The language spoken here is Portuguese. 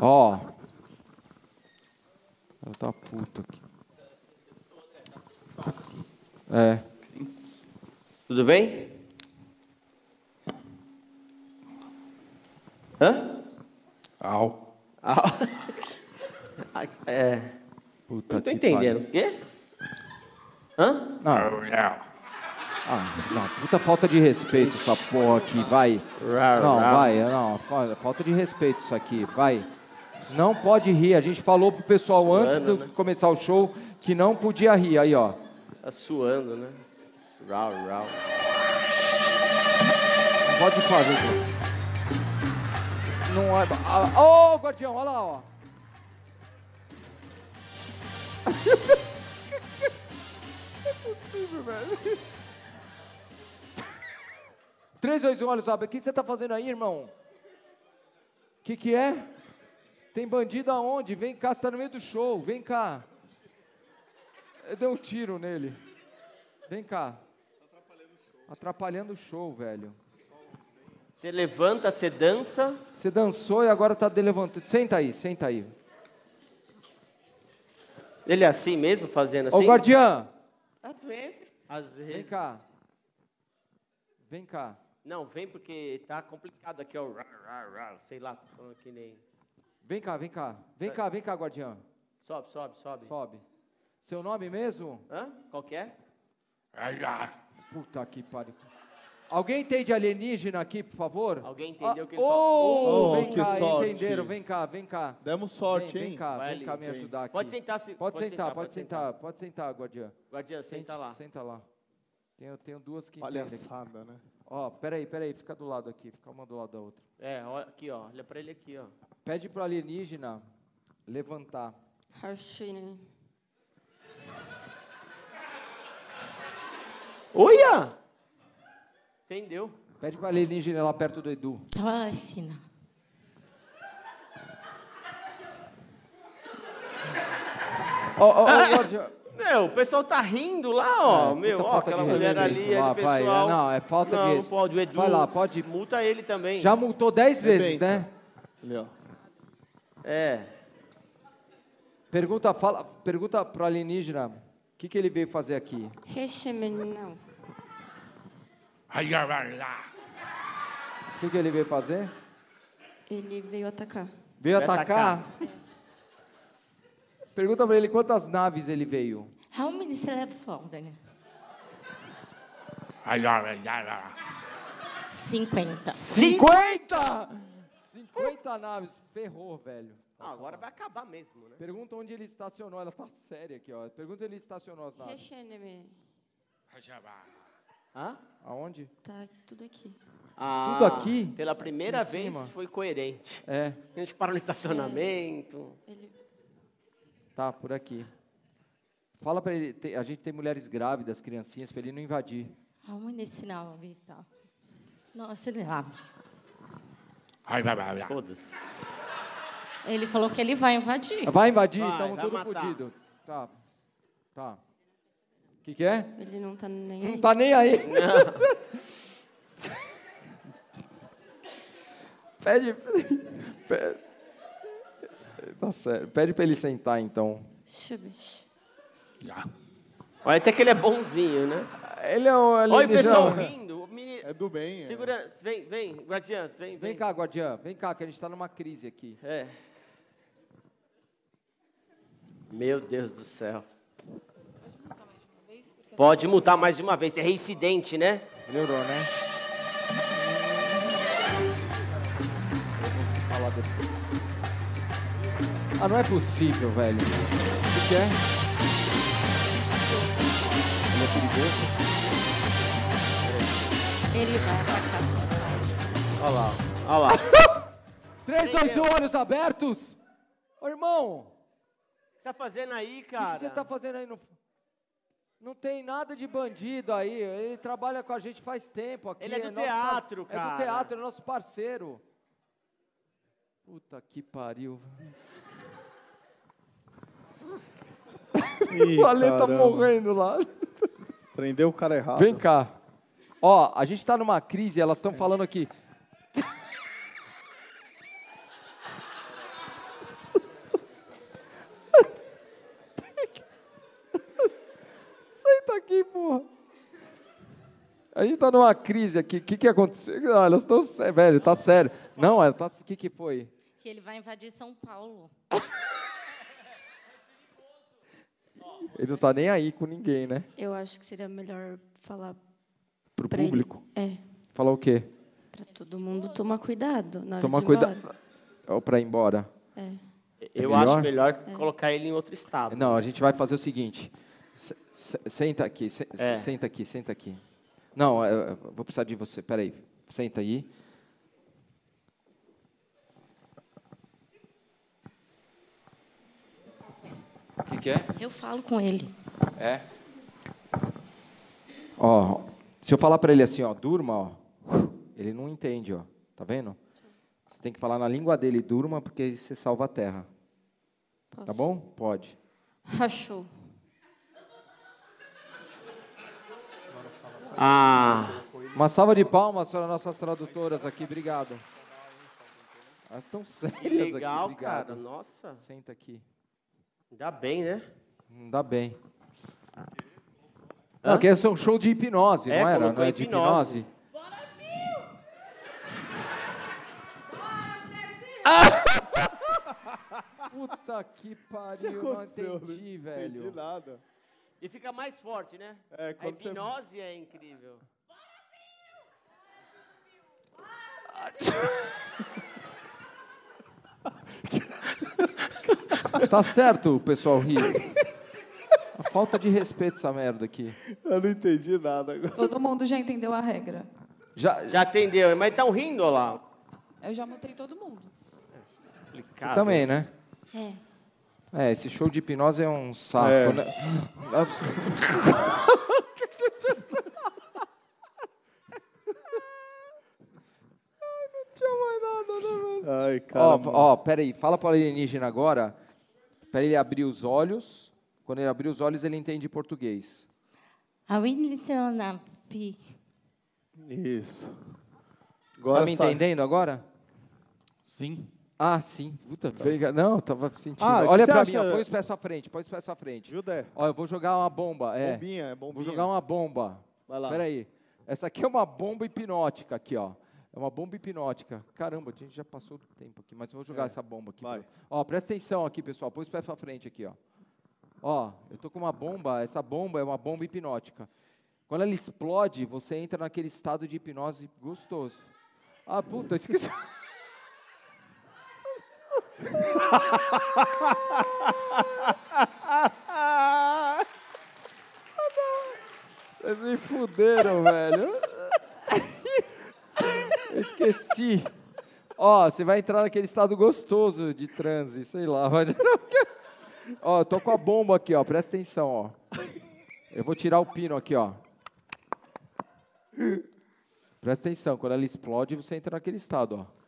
Ó. Ela tá puta aqui. É. Tudo bem? Hã? Au. Au. É. Puta, não tô entendendo. O quê? Hã? Não. Ah, não, puta falta de respeito essa porra aqui, vai. Não, vai, não, falta de respeito isso aqui, vai. Não pode rir, a gente falou pro pessoal suando, antes de começar o show que não podia rir, aí ó. Tá suando, né? Não pode fazer. Não é... Ô, guardião, olha lá, ó. Não é possível, velho. 3, 2, 1, olha, sabe? O que você tá fazendo aí, irmão? O que é? Tem bandido aonde? Vem cá, você tá no meio do show, vem cá. Eu dei um tiro nele. Vem cá. Atrapalhando o show, velho. Você levanta, você dança. Você dançou e agora tá levantando. Senta aí, senta aí. Ele é assim mesmo, fazendo assim? Ô, guardiã. Às vezes. Vem cá. Vem cá. Não, vem porque tá complicado aqui, ó. Sei lá, tô falando que nem... Vem cá, vem cá. Vem cá, guardiã. Sobe. Seu nome mesmo? Hã? Qual que é? Puta que pariu. Alguém entende alienígena aqui, por favor? Alguém entendeu o que ele falou? Oh, vem que cá, sorte. Entenderam, vem cá. Demos sorte, hein? Vem cá me ajudar aqui. Pode sentar, se... pode sentar, guardiã. Guardiã, senta lá. Tenho duas que entendem. Palhaçada, né? Ó, peraí, fica do lado aqui, fica uma do lado da outra. É, aqui, ó, olha pra ele aqui, ó. Pede pro alienígena levantar. Olha! Entendeu? Pede pro alienígena lá perto do Edu. Ó, meu, o pessoal tá rindo lá, ó. É, meu, ó, aquela mulher ali, o pessoal... Não, é falta de... Não pode, o Edu... Vai lá, pode... Multa ele também. Já multou 10 vezes, né? Ali, ó. É. Pergunta pro alienígena, o que ele veio fazer aqui? Não. O que ele veio fazer? Ele veio atacar. Veio atacar? Pergunta pra ele quantas naves ele veio. How many folders? 50. 50? 50 naves. Ferrou, velho. Ah, agora vai acabar mesmo, né? Pergunta onde ele estacionou. Ela tá séria aqui, ó. Pergunta onde ele estacionou as naves. Hã? Aonde? Tá tudo aqui. Ah, tudo aqui? Pela primeira vez foi coerente. É. A gente parou no estacionamento. Tá, por aqui. Fala para ele, a gente tem mulheres grávidas, criancinhas, para ele não invadir. Aonde é sinal, Vital? Nossa, ele lá. Ele falou que ele vai invadir. Vai invadir? Estamos tudo fodido. Tá. O que é? Ele não tá nem aí. Não tá nem aí. Pede. Tá sério. Pede pra ele sentar, então. Olha, até que ele é bonzinho, né? Ele é um alienígena. Olha o pessoal rindo. É do bem. É. Segurança, vem, guardiã, vem. Vem cá, guardiã, vem cá, que a gente tá numa crise aqui. É. Meu Deus do céu. Pode multar mais de uma vez. É reincidente, né? Melhorou, né? Eu vou falar depois. Ah, não é possível, velho. O que é? Ele é perigoso? Ele vai atacar seu pai. Olha lá. 3, 2, 1, olhos abertos! Ô, irmão! O que você tá fazendo aí, cara? O que você tá fazendo aí? Não tem nada de bandido aí. Ele trabalha com a gente faz tempo aqui. Ele é do teatro, cara. É do teatro, é nosso parceiro. Puta que pariu. O Ale tá morrendo lá. Prendeu o cara errado. Vem cá. Ó, a gente tá numa crise, elas estão falando aqui. A gente está numa crise aqui. O que aconteceu? Não, elas estão sérias, velho, tá sério. Não, ela tá. O que foi? Que ele vai invadir São Paulo. Ele não está nem aí com ninguém, né? Eu acho que seria melhor falar pro público. Ele. É. Falar o quê? Para todo mundo tomar cuidado na hora de ir embora. Ou para ir embora. É. Eu acho melhor colocar ele em outro estado. Não, a gente vai fazer o seguinte. Senta aqui, senta aqui, senta aqui. Não, eu vou precisar de você. Espera aí. Senta aí. O que é? Eu falo com ele. É? Ó, se eu falar para ele assim, ó, durma, ó, ele não entende, ó. Tá vendo? Você tem que falar na língua dele, durma, porque você salva a terra. Posso? Tá bom? Pode. Rachou. Ah. Uma salva de palmas para nossas tradutoras aqui, obrigado. Elas estão sérias aqui, obrigado. Que legal, cara, nossa. Senta aqui. Ainda bem, né? Ainda bem. Não, que esse é um show de hipnose, não era? Não é de hipnose? Bora, Pio! Bora, Pio! Puta que pariu, não entendi, velho. Não entendi nada. E fica mais forte, né? É, a hipnose é incrível. Bora, Pio! Tá certo, o pessoal ri. A falta de respeito essa merda aqui. Eu não entendi nada agora. Todo mundo já entendeu a regra. Já entendeu, mas estão rindo lá. Eu já mostrei todo mundo. É, você também, né? É. É, esse show de hipnose é um saco, né? Ai, não tinha mais nada, né, velho? Ai, cara. Ó, peraí, fala para o alienígena agora, para ele abrir os olhos. Quando ele abrir os olhos, ele entende português. Isso. Agora tá me entendendo agora? Sim. Ah, sim. Puta, não, tava sentindo. Ah, olha pra mim, põe os pés pra frente, põe os pés pra frente. Judé. Ó, eu vou jogar uma bomba. É. Bombinha, é bombinha. Vou jogar uma bomba. Vai lá. Espera aí. Essa aqui é uma bomba hipnótica aqui, ó. É uma bomba hipnótica. Caramba, a gente já passou do tempo aqui, mas eu vou jogar essa bomba aqui. Vai. Ó, presta atenção aqui, pessoal. Põe os pés pra frente aqui, ó. Ó, eu tô com uma bomba, essa bomba é uma bomba hipnótica. Quando ela explode, você entra naquele estado de hipnose gostoso. Ah, puta, esqueci. Vocês me fuderam, velho. Eu esqueci. Ó, você vai entrar naquele estado gostoso de transe, sei lá. Ó, eu tô com a bomba aqui, ó. Presta atenção, ó. Eu vou tirar o pino aqui, ó. Presta atenção, quando ela explode, você entra naquele estado, ó.